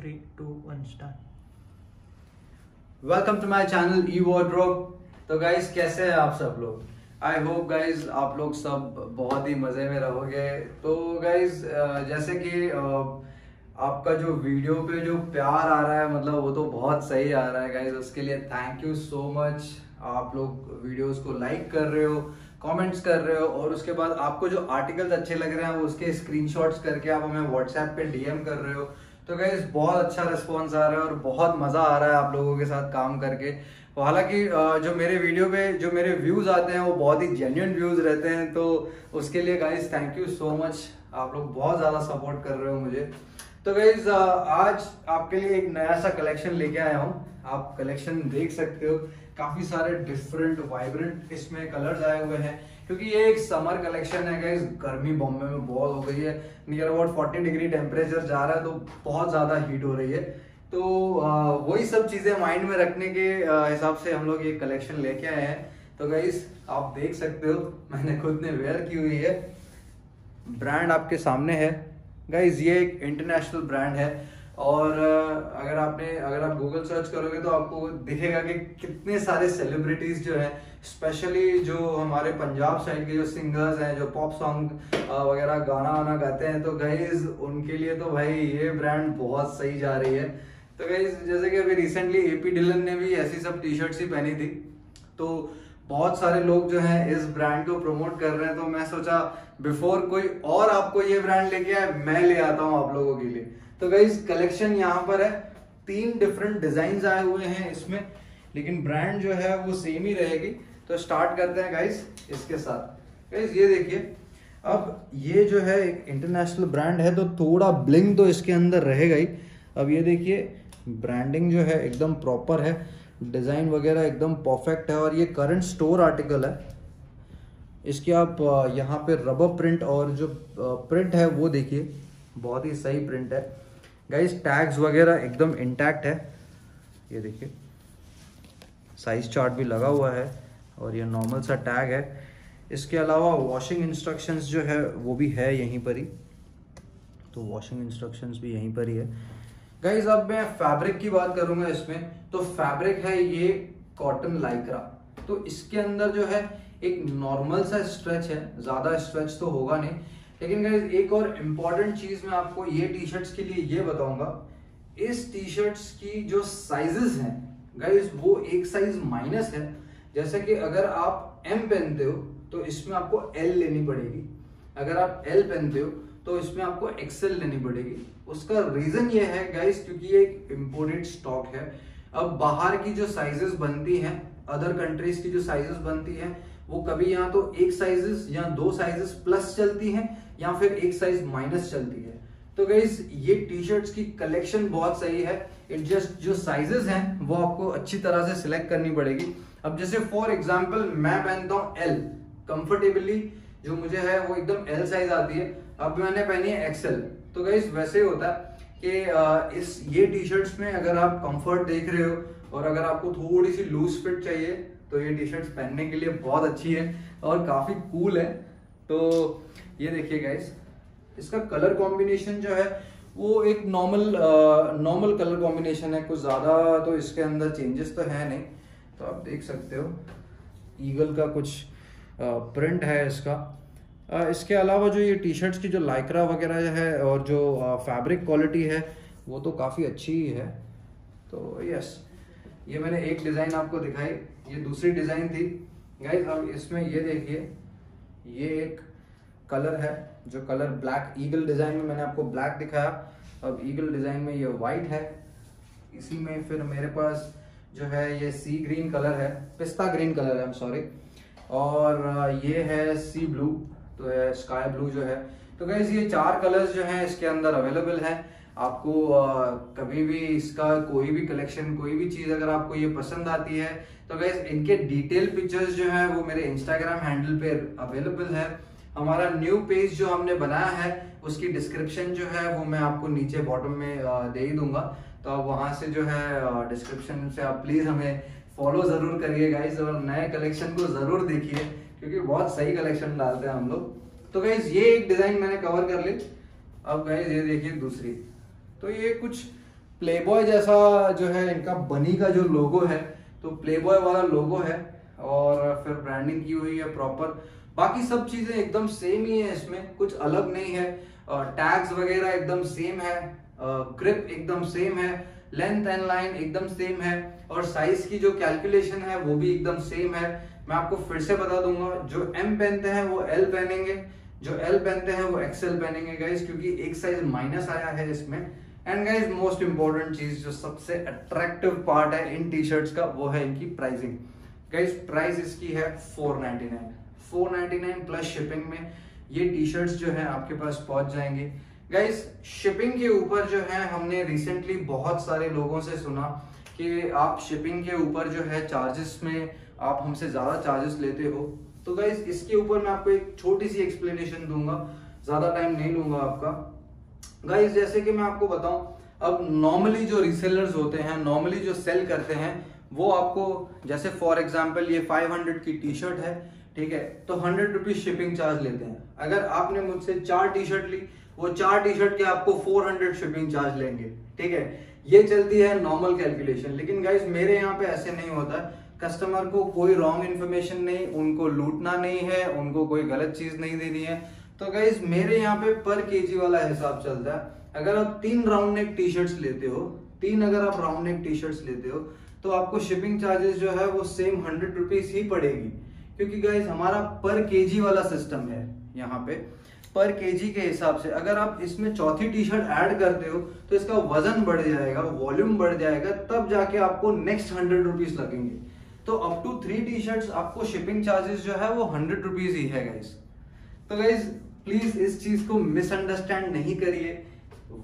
3, 2, 1 start. Welcome to my channel E-Wardrobe। तो guys कैसे हैं आप सब लोग? आई होप गाइज आप लोग सब बहुत ही मज़े में रहोगे। तो गाइज जैसे कि आपका जो वीडियो पे जो प्यार आ रहा है, मतलब वो तो बहुत सही आ रहा है गाइज, उसके लिए थैंक यू सो मच। आप लोग वीडियोस को लाइक कर रहे हो, कमेंट्स कर रहे हो, और उसके बाद आपको जो आर्टिकल्स अच्छे लग रहे हैं वो उसके स्क्रीनशॉट्स करके आप हमें व्हाट्सएप पे डीएम कर रहे हो। तो गाइस बहुत अच्छा रिस्पॉन्स आ रहा है और बहुत मज़ा आ रहा है आप लोगों के साथ काम करके। हालांकि जो मेरे वीडियो पे जो मेरे व्यूज़ आते हैं वो बहुत ही जेन्युइन व्यूज़ रहते हैं, तो उसके लिए guys thank you so much. आप लोग बहुत ज़्यादा सपोर्ट कर रहे हो मुझे। तो गाइस आज आपके लिए एक नया सा कलेक्शन लेके आया हूँ। आप कलेक्शन देख सकते हो, काफ़ी सारे डिफरेंट वाइब्रेंट इसमें कलर्स आए हुए हैं, क्योंकि ये एक समर कलेक्शन है गाइस। गर्मी बॉम्बे में बहुत हो गई है, नियर अबाउट 40 डिग्री टेम्परेचर जा रहा है, तो बहुत ज़्यादा हीट हो रही है। तो वही सब चीज़ें माइंड में रखने के हिसाब से हम लोग ये कलेक्शन लेके आए हैं। तो गाइस आप देख सकते हो, मैंने खुद ने वेयर की हुई है। ब्रांड आपके सामने है गाइस, ये एक इंटरनेशनल ब्रांड है, और अगर आप गूगल सर्च करोगे तो आपको दिखेगा कि कितने सारे सेलिब्रिटीज़ जो हैं, स्पेशली जो हमारे पंजाब साइड के जो सिंगर्स हैं, जो पॉप सॉन्ग वगैरह गाना गाते हैं, तो गाइज़ उनके लिए तो भाई ये ब्रांड बहुत सही जा रही है। तो गाइज़ जैसे कि अभी रिसेंटली AP ढिलन ने भी ऐसी सब टी शर्ट्स ही पहनी थी, तो बहुत सारे लोग जो हैं इस ब्रांड को प्रमोट कर रहे हैं। तो मैं सोचा बिफोर कोई और आपको ये ब्रांड लेके आए, मैं ले आता हूँ आप लोगों के लिए। तो गाइज कलेक्शन यहाँ पर है, 3 डिफरेंट डिजाइन आए हुए हैं इसमें, लेकिन ब्रांड जो है वो सेम ही रहेगी। तो स्टार्ट करते हैं गाइज इसके साथ। गाइज ये देखिए, अब ये जो है एक इंटरनेशनल ब्रांड है, तो थोड़ा ब्लिंग तो इसके अंदर रहेगा ही। अब ये देखिए ब्रांडिंग जो है एकदम प्रॉपर है, डिज़ाइन वगैरह एकदम परफेक्ट है, और ये करंट स्टोर आर्टिकल है। इसके आप यहाँ पे रबर प्रिंट और जो प्रिंट है वो देखिए, बहुत ही सही प्रिंट है गाइज। टैग्स वगैरह एकदम इंटैक्ट है, ये देखिए साइज चार्ट भी लगा हुआ है, और ये नॉर्मल सा टैग है। इसके अलावा वॉशिंग इंस्ट्रक्शंस जो है वो भी है यहीं पर ही, तो वॉशिंग इंस्ट्रक्शंस भी यहीं पर ही है गाइज। अब मैं फैब्रिक की बात करूंगा इसमें, तो फैब्रिक है ये कॉटन लाइक्रा। तो इसके अंदर जो है एक नॉर्मल सा स्ट्रेच है, ज़्यादा स्ट्रेच तो होगा नहीं। लेकिन गाइज एक और इम्पॉर्टेंट चीज़ मैं आपको ये टी शर्ट्स के लिए ये बताऊंगा, इस टी शर्ट्स की जो साइजेस हैं गाइज वो एक साइज माइनस है। जैसे कि अगर आप M पहनते हो तो इसमें आपको L लेनी पड़ेगी, अगर आप L पहनते हो तो इसमें आपको एक्सेल लेनी पड़ेगी। उसका रीज़न ये है गाइस क्योंकि ये एक इम्पोर्टेड स्टॉक है। अब बाहर की जो साइजेस बनती हैं, अदर कंट्रीज़ की जो साइजेस बनती हैं, वो कभी या तो एक साइजेस या 2 साइजेस प्लस चलती हैं, या फिर एक साइज माइनस चलती है। तो गाइस ये टी शर्ट्स की कलेक्शन बहुत सही है, इट जस्ट जो साइजेस हैं वो आपको अच्छी तरह से सिलेक्ट करनी पड़ेगी। अब जैसे फॉर एग्जाम्पल मैं पहनता हूँ L, कंफर्टेबली जो मुझे है वो एकदम L साइज आती है। अब मैंने पहनी है एक्सेल, तो गाइस वैसे ही होता है कि इस ये टी शर्ट्स में अगर आप कंफर्ट देख रहे हो और अगर आपको थोड़ी सी लूज फिट चाहिए तो ये टी शर्ट्स पहनने के लिए बहुत अच्छी है और काफ़ी कूल है। तो ये देखिए गाइस, इसका कलर कॉम्बिनेशन जो है वो एक नॉर्मल कलर कॉम्बिनेशन है, कुछ ज़्यादा तो इसके अंदर चेंजेस तो है नहीं। तो आप देख सकते हो ईगल का कुछ प्रिंट है इसका। इसके अलावा जो ये टी शर्ट्स की जो लाइक्रा वगैरह है और जो फैब्रिक क्वालिटी है वो तो काफ़ी अच्छी ही है। तो यस, ये मैंने एक डिज़ाइन आपको दिखाई, ये दूसरी डिज़ाइन थी गाइस। अब इसमें ये देखिए, ये एक कलर है जो कलर ब्लैक, ईगल डिज़ाइन में मैंने आपको ब्लैक दिखाया, अब ईगल डिज़ाइन में ये वाइट है। इसी में फिर मेरे पास जो है ये सी ग्रीन कलर है, पिस्ता ग्रीन कलर है, आई एम सॉरी, और ये है सी ब्लू, तो ये स्काई ब्लू जो है। तो गाइस ये 4 कलर्स जो हैं इसके अंदर अवेलेबल हैं। आपको कभी भी इसका कोई भी कलेक्शन, कोई भी चीज़ अगर आपको ये पसंद आती है तो गाइस इनके डिटेल पिक्चर्स जो हैं वो मेरे इंस्टाग्राम हैंडल पे अवेलेबल है। हमारा न्यू पेज जो हमने बनाया है उसकी डिस्क्रिप्शन जो है वो मैं आपको नीचे बॉटम में दे ही दूंगा, तो आप वहाँ से जो है डिस्क्रिप्शन से आप प्लीज़ हमें फॉलो ज़रूर करिए गाइस, और नए कलेक्शन को ज़रूर देखिए क्योंकि बहुत सही कलेक्शन डालते हैं हम लोग। तो गाइज ये एक डिज़ाइन मैंने कवर कर ली। अब गाइज ये देखिए दूसरी, तो ये कुछ प्लेबॉय जैसा जो है इनका बनी का जो लोगो है, तो प्लेबॉय वाला लोगो है और फिर ब्रांडिंग की हुई है प्रॉपर। बाकी सब चीज़ें एकदम सेम ही है, इसमें कुछ अलग नहीं है। टैग्स वगैरह एकदम सेम है, ग्रिप एकदम सेम है, लेंथ एंड लाइन एकदम सेम है और साइज की जो कैलकुलेशन है वो भी एकदम सेम है। मैं आपको फिर से बता दूंगा, जो एम पहनते हैं वो एल पहनेंगे, जो एल पहनते हैं वो एक्सएल पहनेंगे गाइज, क्योंकि एक साइज माइनस आया है इसमें। एंड गाइज मोस्ट इम्पोर्टेंट चीज जो सबसे अट्रैक्टिव पार्ट है इन टी शर्ट्स का वो है इनकी प्राइसिंग गाइज। प्राइस इसकी है 499 प्लस शिपिंग में ये टी शर्ट्स जो है आपके पास पहुंच जाएंगे गाइज। शिपिंग के ऊपर जो है हमने रिसेंटली बहुत सारे लोगों से सुना कि आप शिपिंग के ऊपर जो है चार्जेस में आप हमसे ज़्यादा चार्जेस लेते हो, तो गाइज इसके ऊपर मैं आपको एक छोटी सी एक्सप्लेनेशन दूंगा, ज़्यादा टाइम नहीं लूंगा आपका। गाइज जैसे कि मैं आपको बताऊं, अब नॉर्मली जो रीसेलर्स होते हैं, नॉर्मली जो सेल करते हैं वो आपको, जैसे फॉर एग्जाम्पल ये 500 की टी शर्ट है, ठीक है, तो 100 रुपीज़ शिपिंग चार्ज लेते हैं। अगर आपने मुझसे 4 टी शर्ट ली, वो 4 टी शर्ट के आपको 400 शिपिंग चार्ज लेंगे, ठीक है। ये चलती है नॉर्मल कैलकुलेशन, लेकिन गाइज मेरे यहाँ पे ऐसे नहीं होता। कस्टमर को कोई रॉन्ग इन्फॉर्मेशन नहीं, उनको लूटना नहीं है, उनको कोई गलत चीज नहीं देनी है। तो गाइज मेरे यहाँ पे पर केजी वाला हिसाब चलता है। अगर आप 3 राउंड नेक टी शर्ट्स लेते हो, 3 अगर आप राउंड नेक टी शर्ट्स लेते हो तो आपको शिपिंग चार्जेस जो है वो सेम 100 रुपीज ही पड़ेगी, क्योंकि गाइज हमारा पर केजी वाला सिस्टम है यहाँ पे। पर केजी के हिसाब से अगर आप इसमें चौथी टी शर्ट ऐड करते हो तो इसका वजन बढ़ जाएगा, वॉल्यूम बढ़ जाएगा, तब जाके आपको नेक्स्ट 100 रुपीज लगेंगे। तो अप टू 3 टी शर्ट्स आपको शिपिंग चार्जेस जो है वो 100 रुपीज ही है गाइज। तो गाइज प्लीज इस चीज को मिसअंडरस्टैंड नहीं करिए।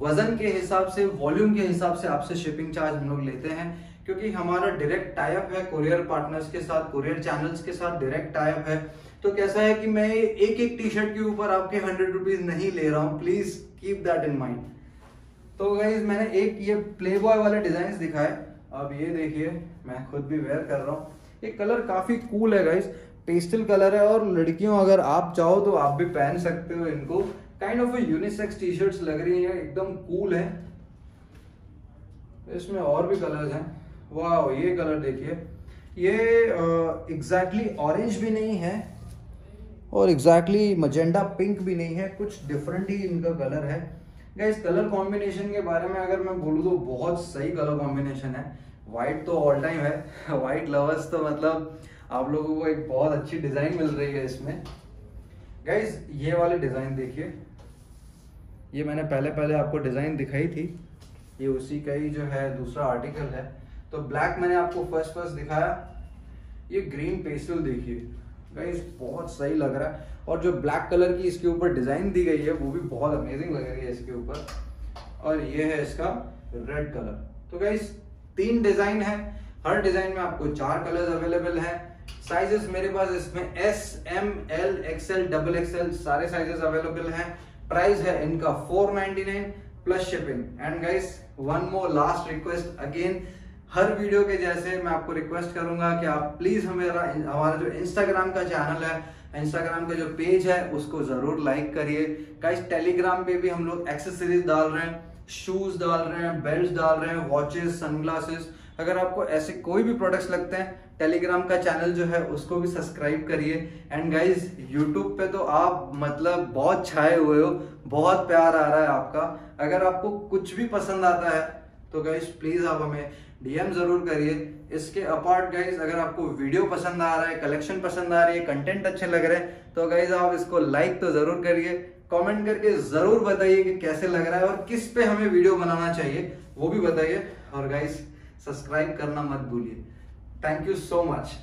वजन के हिसाब से, वॉल्यूम के हिसाब से आपसे शिपिंग चार्ज हम लोग लेते हैं, क्योंकि हमारा डायरेक्ट टाई अप है कुरियर पार्टनर्स के साथ, कुरियर चैनल्स के साथ डायरेक्ट टाई अप है। तो कैसा है कि मैं एक टी शर्ट के ऊपर आपके 100 रुपीज नहीं ले रहा हूँ, please keep that in mind. तो गाइज मैंने एक ये प्लेबॉय वाले डिजाइन दिखाए, अब ये देखिए मैं खुद भी वेयर कर रहा हूँ। ये कलर काफी कूल है गाइज, पेस्टल कलर है और लड़कियों अगर आप चाहो तो आप भी पहन सकते हो इनको। Kind of unisex T shirts लग रही है, एकदम कूल है। इसमें और भी कलर्स हैं। वाह, ये कलर देखिए, ये एग्जैक्टली ऑरेंज भी नहीं है और एग्जैक्टली मजेंडा पिंक भी नहीं है, कुछ डिफरेंट ही इनका कलर है। गाइस कलर कॉम्बिनेशन के बारे में अगर मैं बोलूँ तो बहुत सही कलर कॉम्बिनेशन है। वाइट तो ऑल टाइम है, वाइट लवर्स तो मतलब आप लोगों को एक बहुत अच्छी डिज़ाइन मिल रही है इसमें। गाइस ये वाले डिज़ाइन देखिए, ये मैंने पहले आपको डिज़ाइन दिखाई थी, ये उसी का ही जो है दूसरा आर्टिकल है। तो ब्लैक मैंने आपको फर्स्ट दिखाया, ये ग्रीन पेस्टल देखिए गाइस, बहुत सही लग रहा है। और जो ब्लैक कलर की इसके ऊपर डिजाइन दी गई है वो भी बहुत अमेजिंग लग रही है इसके ऊपर। और ये है इसका रेड कलर। तो गाइस 3 डिजाइन है, हर डिजाइन में आपको 4 कलर्स अवेलेबल हैं। साइजेस मेरे पास इसमें S, M, L, XL, XXL सारे साइजेस अवेलेबल हैं। प्राइस है इनका 499 plus shipping. And guys one more last request again, हर वीडियो के जैसे मैं आपको रिक्वेस्ट करूंगा कि आप प्लीज़ हमारा जो इंस्टाग्राम का चैनल है, इंस्टाग्राम का जो पेज है, उसको ज़रूर लाइक करिए गाइस। टेलीग्राम पे भी हम लोग एक्सेसरीज डाल रहे हैं, शूज़ डाल रहे हैं, बेल्ट डाल रहे हैं, वॉचेस, सनग्लासेस। अगर आपको ऐसे कोई भी प्रोडक्ट्स लगते हैं, टेलीग्राम का चैनल जो है उसको भी सब्सक्राइब करिए। एंड गाइज यूट्यूब पे तो आप मतलब बहुत छाए हुए हो, बहुत प्यार आ रहा है आपका। अगर आपको कुछ भी पसंद आता है तो गाइज प्लीज़ आप हमें DM जरूर करिए। इसके अपार्ट गाइज अगर आपको वीडियो पसंद आ रहा है, कलेक्शन पसंद आ रही है, कंटेंट अच्छे लग रहे हैं, तो गाइज आप इसको लाइक तो जरूर करिए। कमेंट करके जरूर बताइए कि कैसे लग रहा है और किस पे हमें वीडियो बनाना चाहिए वो भी बताइए। और गाइज सब्सक्राइब करना मत भूलिए। Thank you so much.